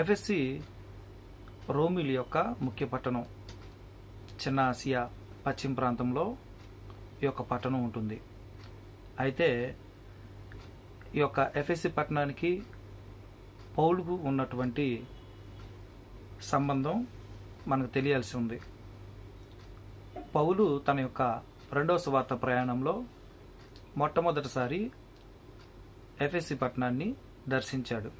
ఎఫెసి రోమిల యొక్క ముఖ్య పట్టణం. చిన్న ఆసియా పశ్చిమ ప్రాంతంలో ఈ యొక్క పట్టణం ఉంటుంది. అయితే ఈ యొక్క ఎఫెసి పట్టణానికి పౌలుకు ఉన్నటువంటి సంబంధం మనకు తెలియాల్సి ఉంది. పౌలు తన యొక్క రెండవ సువార్త ప్రయాణంలో మొట్టమొదటిసారి ఎఫెసి పట్టణాన్ని దర్శించాడు.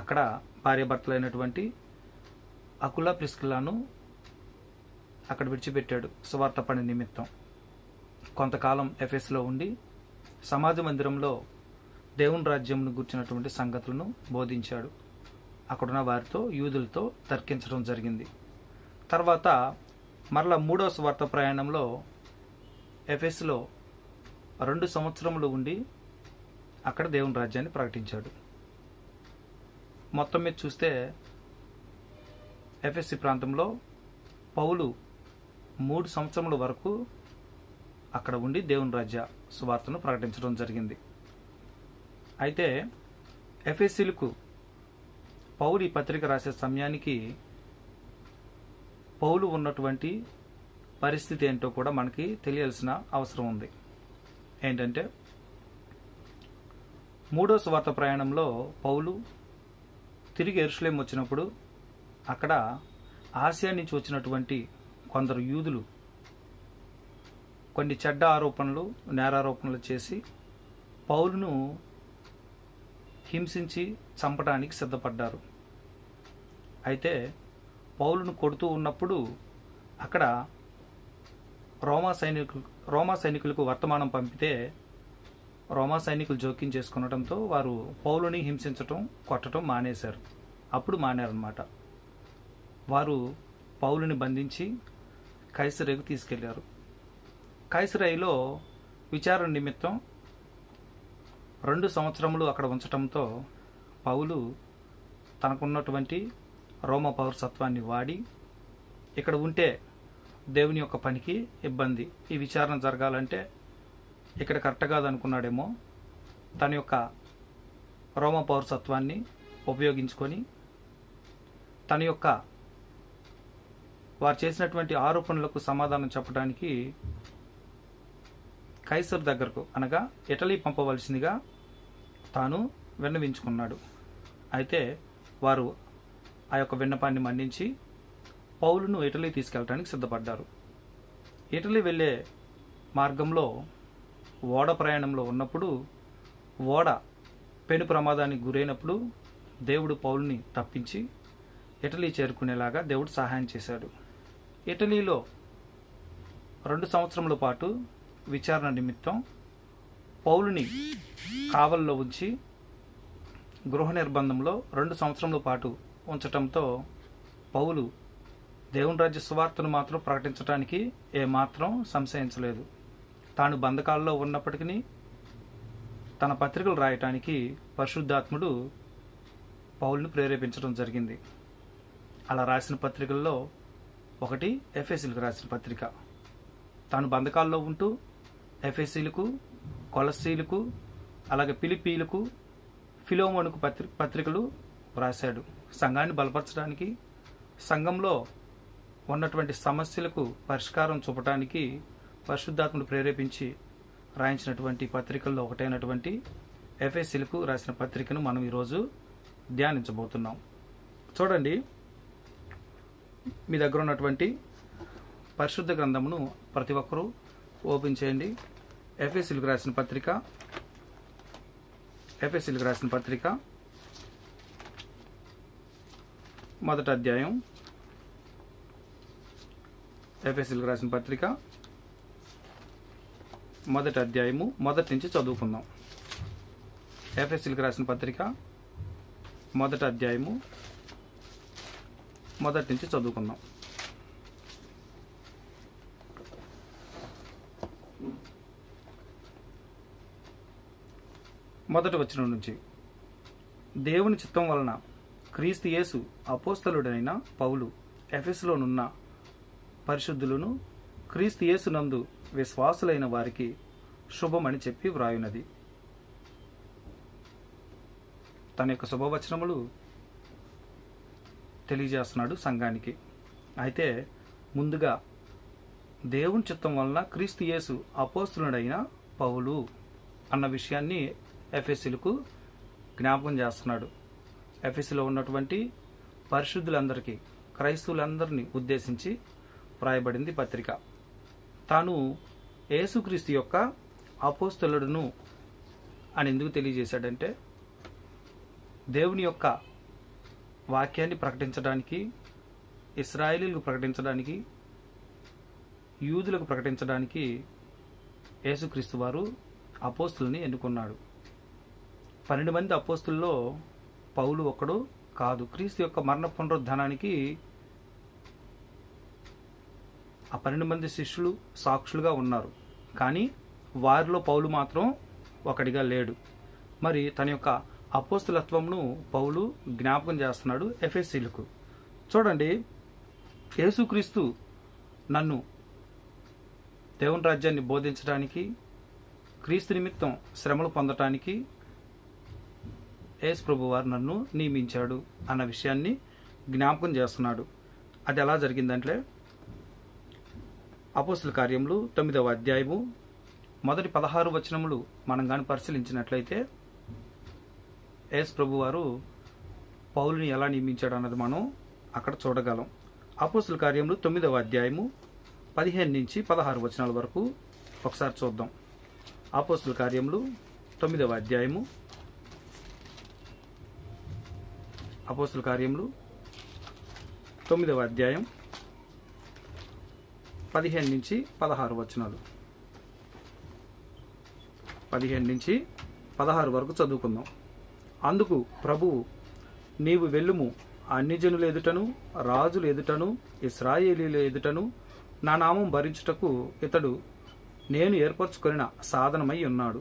అక్కడ భార్యాభర్తలైనటువంటి అకుల ప్రిస్కిలాను అక్కడ విడిచిపెట్టాడు సువార్త పని నిమిత్తం. కొంతకాలం ఎఫెస్లో ఉండి సమాజ మందిరంలో దేవుని రాజ్యంను గుర్చినటువంటి సంగతులను బోధించాడు. అక్కడున్న వారితో యూదులతో తర్కించడం జరిగింది. తర్వాత మరలా మూడవ సువార్త ప్రయాణంలో ఎఫెస్లో 2 సంవత్సరములు ఉండి అక్కడ దేవుని రాజ్యాన్ని ప్రకటించాడు. మొత్తం మీద చూస్తే ఎఫెసి ప్రాంతంలో పౌలు 3 సంవత్సరముల వరకు అక్కడ ఉండి దేవుని రాజ్య సువార్తను ప్రకటించడం జరిగింది. అయితే ఎఫెసీలకు పౌలు ఈ పత్రిక రాసే సమయానికి పౌలు ఉన్నటువంటి పరిస్థితి ఏంటో కూడా మనకి తెలియాల్సిన అవసరం ఉంది. ఏంటంటే మూడో సువార్త ప్రయాణంలో పౌలు తిరిగి యెరూషలేము వచ్చినప్పుడు అక్కడ ఆసియా నుంచి వచ్చినటువంటి కొందరు యూదులు కొన్ని చెడ్డ ఆరోపణలు, నేరారోపణలు చేసి పౌలును హింసించి చంపడానికి సిద్ధపడ్డారు. అయితే పౌలును కొడుతూ ఉన్నప్పుడు అక్కడ రోమా సైనికులకు వర్తమానం పంపితే రోమా సైనికులు జోక్యం చేసుకునడంతో వారు పౌలుని హింసించటం, కొట్టడం మానేశారు. అప్పుడు మానేరన్నమాట. వారు పౌలుని బంధించి కైసరేకు తీసుకెళ్లారు. కైసరేలో విచారణ నిమిత్తం 2 సంవత్సరములు అక్కడ ఉంచటంతో పౌలు తనకున్నటువంటి రోమ పౌరసత్వాన్ని వాడి ఇక్కడ ఉంటే దేవుని యొక్క పనికి ఇబ్బంది, ఈ విచారణ జరగాలంటే ఇక్కడ కరెక్ట్ కాదనుకున్నాడేమో, తన యొక్క రోమ పౌరసత్వాన్ని ఉపయోగించుకొని తన యొక్క వారు చేసినటువంటి ఆరోపణలకు సమాధానం చెప్పడానికి కైసర్ దగ్గరకు అనగా ఇటలీ పంపవలసిందిగా తాను విన్నవించుకున్నాడు. అయితే వారు ఆ యొక్క విన్నపాన్ని మన్నించి పౌలును ఇటలీ తీసుకెళ్ళడానికి సిద్ధపడ్డారు. ఇటలీ వెళ్ళే మార్గంలో ఓడ ప్రయాణంలో ఉన్నప్పుడు ఓడ పెను ప్రమాదానికి గురైనప్పుడు దేవుడు పౌలుని తప్పించి ఇటలీ చేరుకునేలాగా దేవుడు సహాయం చేశాడు. ఇటలీలో 2 సంవత్సరముల పాటు విచారణ నిమిత్తం పౌలుని కావల్లో ఉంచి గృహ నిర్బంధంలో 2 సంవత్సరముల పాటు ఉంచటంతో పౌలు దేవుని రాజ్య సువార్తను మాత్రం ప్రకటించడానికి ఏమాత్రం సంశయించలేదు. తాను బంధకాల్లో ఉన్నప్పటికీ తన పత్రికలు రాయటానికి పరిశుద్ధాత్ముడు పౌలును ప్రేరేపించడం జరిగింది. అలా రాసిన పత్రికల్లో ఒకటి ఎఫెసీలకు రాసిన పత్రిక. తాను బంధకాల్లో ఉంటూ ఎఫెసీలకు, కొలస్సీలకు, అలాగే పిలిపీలకు, ఫిలోమోనుకు పత్రికలు రాశాడు. సంఘాన్ని బలపరచడానికి, సంఘంలో ఉన్నటువంటి సమస్యలకు పరిష్కారం చూపటానికి పరిశుద్ధాత్మను ప్రేరేపించి రాయించినటువంటి పత్రికల్లో ఒకటైనటువంటి ఎఫెసీలకు రాసిన పత్రికను మనం ఈరోజు ధ్యానించబోతున్నాం. చూడండి, మీ దగ్గర ఉన్నటువంటి పరిశుద్ధ గ్రంథమును ప్రతి ఒక్కరూ ఓపెన్ చేయండి. ఎఫెసీలకు రాసిన పత్రిక మొదటి అధ్యాయం. ఎఫెసీలకు రాసిన పత్రిక మొదటి అధ్యాయము మొదటి నుంచి చదువుకుందాం. ఎఫెసీలకు రాసిన పత్రిక మొదటి అధ్యాయము మొదటి నుంచి చదువుకుందాం. మొదటి వచనం నుంచి, దేవుని చిత్తం వలన క్రీస్తు యేసు అపోస్తలుడైన పౌలు ఎఫెసులోనున్న పరిశుద్ధులను క్రీస్తు యేసునందు విశ్వాసులైన వారికి శుభమని చెప్పి వ్రాయున్నది. తన యొక్క శుభవచనములు తెలియజేస్తున్నాడు సంఘానికి. అయితే ముందుగా దేవుని చిత్తం వలన క్రీస్తు యేసు అపోస్తులుడైన పౌలు అన్న విషయాన్ని ఎఫెసీయులకు జ్ఞాపకం చేస్తున్నాడు. ఎఫెసీలో ఉన్నటువంటి పరిశుద్ధులందరికీ, క్రైస్తవులందరినీ ఉద్దేశించి వ్రాయబడింది పత్రిక. తాను యేసుక్రీస్తు యొక్క అపోస్తులుడను అని ఎందుకు తెలియజేశాడంటే, దేవుని యొక్క వాక్యాన్ని ప్రకటించడానికి, ఇశ్రాయేలీలకు ప్రకటించడానికి, యూదులకు ప్రకటించడానికి యేసుక్రీస్తు వారు అపోస్తుల్ని ఎన్నుకున్నాడు. 12 మంది అపోస్తుల్లో పౌలు ఒకడు కాదు. క్రీస్తు యొక్క మరణ పునరుద్ధానానికి ఆ 12 మంది శిష్యులు సాక్షులుగా ఉన్నారు, కానీ వారిలో పౌలు మాత్రం ఒకడిగా లేడు. మరి తన యొక్క అపోస్తులత్వంను పౌలు జ్ఞాపకం చేస్తున్నాడు ఎఫెసీయులకు. చూడండి, యేసుక్రీస్తు నన్ను దేవుని రాజ్యాన్ని బోధించడానికి, క్రీస్తు నిమిత్తం శ్రమలు పొందటానికి యేసు ప్రభు వారు నన్ను నియమించాడు అన్న విషయాన్ని జ్ఞాపకం చేస్తున్నాడు. అది ఎలా జరిగిందంటే, అపోస్తుల కార్యములు 9వ అధ్యాయము మొదటి 16 వచనములు మనం కానీ పరిశీలించినట్లయితే, యేసు ప్రభు వారు పౌలుని ఎలా నియమించాడు అన్నది మనం అక్కడ చూడగలం. అపోస్తుల కార్యములు 9వ అధ్యాయము 15 నుంచి 16 వచనాల వరకు ఒకసారి చూద్దాం. అపోస్తుల కార్యములు 9వ అధ్యాయము, అపోస్తుల కార్యములు 9వ అధ్యాయం 15 నుంచి 16 వచనాలు, 15 నుంచి 16 వరకు చదువుకుందాం. అందుకు ప్రభువు, నీవు వెళ్ళుము, అన్యజనుల ఎదుటను రాజుల ఎదుటను ఇశ్రాయేలీల ఎదుటను నా నామం భరించుటకు ఇతడు నేను ఏర్పరచుకొనిన సాధనమై ఉన్నాడు.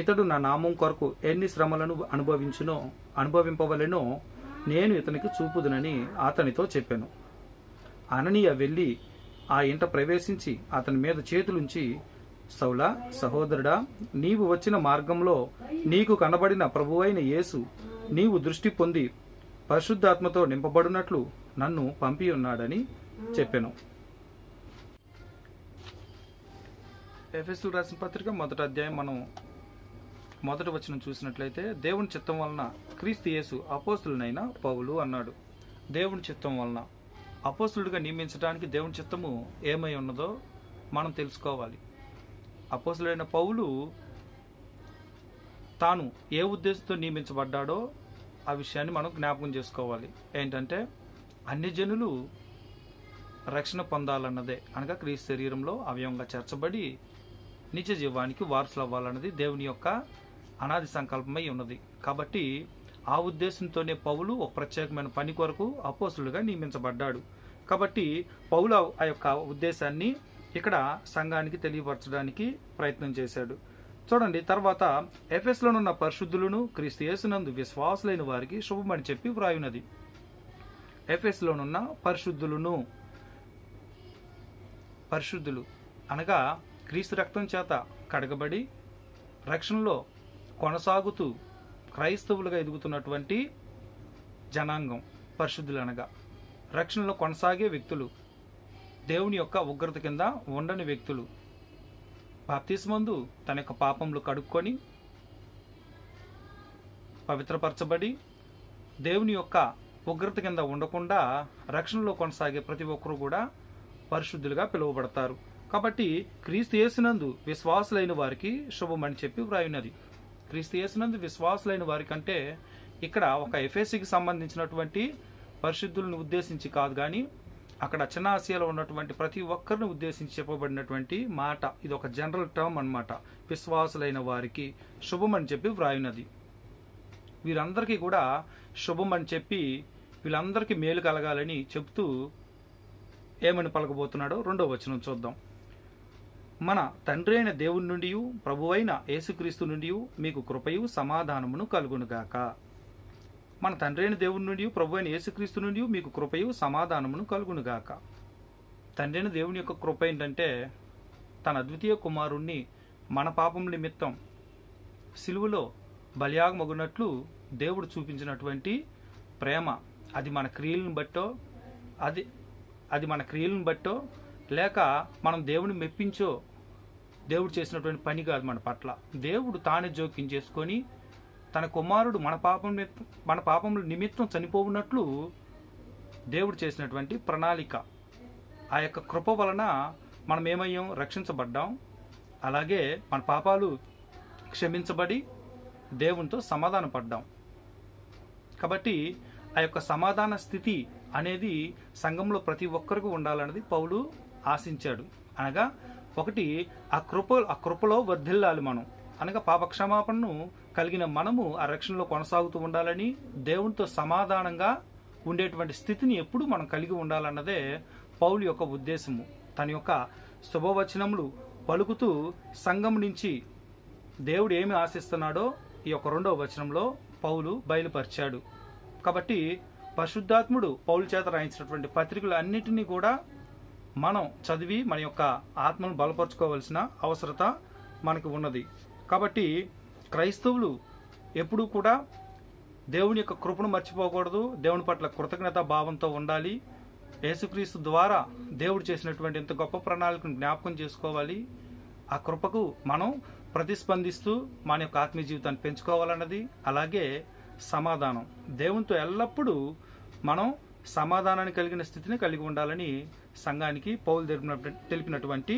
ఇతడు నా నామం కొరకు ఎన్ని శ్రమలను అనుభవింపవలెనో నేను ఇతనికి చూపుదునని అతనితో చెప్పాను. అననీయ వెళ్ళి ఆ ఇంట ప్రవేశించి అతని మీద చేతులుంచి, సౌలా సహోదరుడా, నీవు వచ్చిన మార్గంలో నీకు కనబడిన ప్రభువైన యేసు నీవు దృష్టి పొంది పరిశుద్ధాత్మతో నింపబడినట్లు నన్ను పంపి ఉన్నాడని చెప్పాను. ఎఫెసీయులకు రాసిన పత్రిక 1వ అధ్యాయం మనం మొదటి వచనం చూసినట్లయితే, దేవుని చిత్తం వలన క్రీస్తు యేసు అపోస్తులునైన పౌలు అన్నాడు. దేవుని చిత్తం వలన అపోస్తులుగా నియమించడానికి దేవుని చిత్తము ఏమై ఉన్నదో మనం తెలుసుకోవాలి. అపోస్తులైన పౌలు తాను ఏ ఉద్దేశంతో నియమించబడ్డాడో ఆ విషయాన్ని మనం జ్ఞాపకం చేసుకోవాలి. ఏంటంటే, అన్ని జనులు రక్షణ పొందాలన్నదే, అనగా క్రీస్తు శరీరంలో అవయవంగా చేర్చబడి నిత్య జీవానికి వారసులు అవ్వాలన్నది దేవుని యొక్క అనాది సంకల్పమై ఉన్నది. కాబట్టి ఆ ఉద్దేశంతోనే పౌలు ఒక ప్రత్యేకమైన పని కొరకు అపోస్తులుగా నియమించబడ్డాడు. కాబట్టి పౌలు ఆ యొక్క ఉద్దేశాన్ని ఇక్కడ సంఘానికి తెలియపరచడానికి ప్రయత్నం చేశాడు. చూడండి, తర్వాత ఎఫెసులోనున్న పరిశుద్ధులను క్రీస్తు యేసునందు విశ్వాసులైన వారికి శుభమని చెప్పి వ్రాయున్నది. ఎఫెసులోనున్న పరిశుద్ధులు అనగా క్రీస్తు రక్తం చేత కడగబడి రక్షణలో కొనసాగుతూ క్రైస్తవులుగా ఎదుగుతున్నటువంటి జనాంగం. పరిశుద్ధులు అనగా రక్షణలో కొనసాగే వ్యక్తులు, దేవుని యొక్క ఉగ్రత కింద ఉండని వ్యక్తులు, బాప్తిస్మందు తన యొక్క పాపములు కడుక్కొని పవిత్రపరచబడి దేవుని యొక్క ఉగ్రత కింద ఉండకుండా రక్షణలో కొనసాగే ప్రతి ఒక్కరూ కూడా పరిశుద్ధులుగా పిలువబడతారు. కాబట్టి క్రీస్తు యేసునందు విశ్వాసులైన వారికి శుభమని చెప్పి వ్రాయున్నది. క్రీస్తు యేసునందు విశ్వాసులైన వారికంటే ఇక్కడ ఒక ఎఫెసీకి సంబంధించినటువంటి పరిశుద్ధులను ఉద్దేశించి కాదు, కానీ అక్కడ చిన్న ఆసియాలో ఉన్నటువంటి ప్రతి ఒక్కరిని ఉద్దేశించి చెప్పబడినటువంటి మాట. ఇది ఒక జనరల్ టర్మ్ అన్నమాట. విశ్వాసులైన వారికి శుభమని చెప్పి వ్రాయున్నది. వీరందరికీ కూడా శుభమని చెప్పి వీళ్ళందరికీ మేలు కలగాలని చెప్తూ ఏమని పలకబోతున్నాడో 2వ వచనం చూద్దాం. మన తండ్రి అయిన దేవుని నుండి ప్రభువైన యేసుక్రీస్తు నుండి మీకు కృపయు సమాధానమును కలుగునుగాక. మన తండ్రి అయిన దేవుని నుండి ప్రభువైన యేసుక్రీస్తు నుండి మీకు కృపయు సమాధానమును కలుగునుగాక. తండ్రి అయిన దేవుని యొక్క కృప ఏంటంటే, తన అద్వితీయ కుమారుణ్ణి మన పాపం నిమిత్తం సిలువలో బలియాగమగునట్లు దేవుడు చూపించినటువంటి ప్రేమ, అది మన క్రియలను బట్టో అది అది మన క్రియలను బట్టో లేక మనం దేవుని మెప్పించో దేవుడు చేసినటువంటి పని కాదు మన పట్ల. దేవుడు తానే జోక్యం చేసుకొని తన కుమారుడు మన పాపముల నిమిత్తం చనిపోవునట్లు దేవుడు చేసినటువంటి ప్రణాళిక, ఆ యొక్క కృప వలన మనం ఏమయ్యాం, రక్షించబడ్డాం. అలాగే మన పాపాలు క్షమించబడి దేవునితో సమాధాన పడ్డాం. కాబట్టి ఆ యొక్క సమాధాన స్థితి అనేది సంఘంలో ప్రతి ఒక్కరికి ఉండాలన్నది పౌలు ఆశించాడు. అనగా ఒకటి ఆ కృపలో వర్ధిల్లాలి మనం, అనగా పాపక్షమాపణను కలిగిన మనము ఆ రక్షణలో కొనసాగుతూ ఉండాలని, దేవునితో సమాధానంగా ఉండేటువంటి స్థితిని ఎప్పుడు మనం కలిగి ఉండాలన్నదే పౌలు యొక్క ఉద్దేశము. తన యొక్క శుభవచనములు పలుకుతూ సంఘం నుంచి దేవుడు ఏమి ఆశిస్తున్నాడో ఈ యొక్క రెండవ వచనంలో పౌలు బయలుపరిచాడు. కాబట్టి పరిశుద్ధాత్ముడు పౌలు చేత రాయించినటువంటి పత్రికలు అన్నిటినీ కూడా మనం చదివి మన యొక్క ఆత్మను బలపరచుకోవాల్సిన అవసరత మనకు ఉన్నది. కాబట్టి క్రైస్తవులు ఎప్పుడూ కూడా దేవుని యొక్క కృపను మర్చిపోకూడదు, దేవుని పట్ల కృతజ్ఞత భావంతో ఉండాలి. యేసుక్రీస్తు ద్వారా దేవుడు చేసినటువంటి ఇంత గొప్ప ప్రణాళికను జ్ఞాపకం చేసుకోవాలి. ఆ కృపకు మనం ప్రతిస్పందిస్తూ మన యొక్క ఆత్మీయ జీవితాన్ని పెంచుకోవాలన్నది. అలాగే సమాధానం, దేవునితో ఎల్లప్పుడూ మనం సమాధానాన్ని కలిగిన స్థితిని కలిగి ఉండాలని సంఘానికి పౌలు తెలిపినటువంటి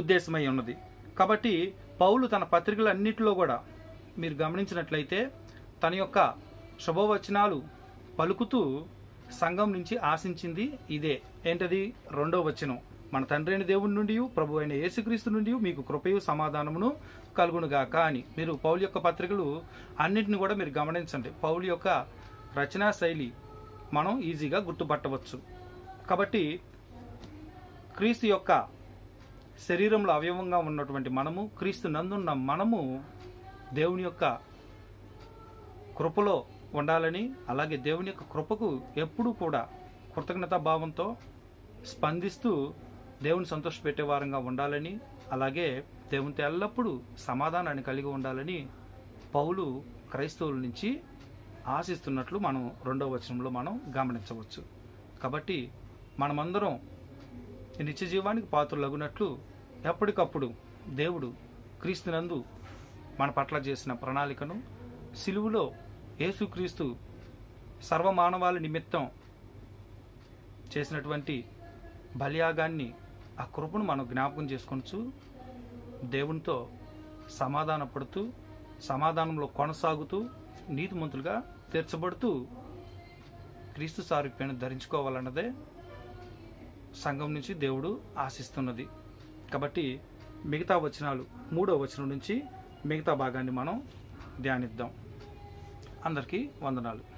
ఉద్దేశమై ఉన్నది. కాబట్టి పౌలు తన పత్రికలన్నిటిలో కూడా మీరు గమనించినట్లయితే తన యొక్క శుభవచనాలు పలుకుతూ సంఘం నుంచి ఆశించింది ఇదే. ఏంటది? రెండో వచనం, మన తండ్రి అయిన దేవుని నుండి ప్రభు అయిన యేసుక్రీస్తు నుండి మీకు కృపయు సమాధానమును కలుగునుగాక అని. మీరు పౌలు యొక్క పత్రికలు అన్నింటిని కూడా మీరు గమనించండి. పౌలు యొక్క రచనా శైలి మనం ఈజీగా గుర్తుపట్టవచ్చు. కాబట్టి క్రీస్తు యొక్క శరీరంలో అవయవంగా ఉన్నటువంటి మనము, క్రీస్తు నందున్న మనము దేవుని యొక్క కృపలో ఉండాలని, అలాగే దేవుని యొక్క కృపకు ఎప్పుడూ కూడా కృతజ్ఞతా భావంతో స్పందిస్తూ దేవుని సంతోషపెట్టే వారంగా ఉండాలని, అలాగే దేవునితో ఎల్లప్పుడూ సమాధానాన్ని కలిగి ఉండాలని పౌలు క్రైస్తవుల నుంచి ఆశిస్తున్నట్లు మనం రెండవ వచనంలో మనం గమనించవచ్చు. కాబట్టి మనమందరం నిత్య జీవానికి పాత్రలగునట్లు ఎప్పటికప్పుడు దేవుడు క్రీస్తునందు మన పట్ల చేసిన ప్రణాళికను, సిలువులో యేసుక్రీస్తు సర్వమానవాళి నిమిత్తం చేసినటువంటి బలియాగాన్ని, ఆ కృపను మనం జ్ఞాపకం చేసుకొనొచ్చు. దేవునితో సమాధాన పడుతూ సమాధానంలో కొనసాగుతూ నీతిమంతులుగా తీర్చబడుతూ క్రీస్తు సారూప్యాన్ని ధరించుకోవాలన్నదే సంఘం నుంచి దేవుడు ఆశిస్తున్నది. కాబట్టి మిగతా వచనాలు మూడో వచనం నుంచి మిగతా భాగాన్ని మనం ధ్యానిద్దాం. అందరికీ వందనాలు.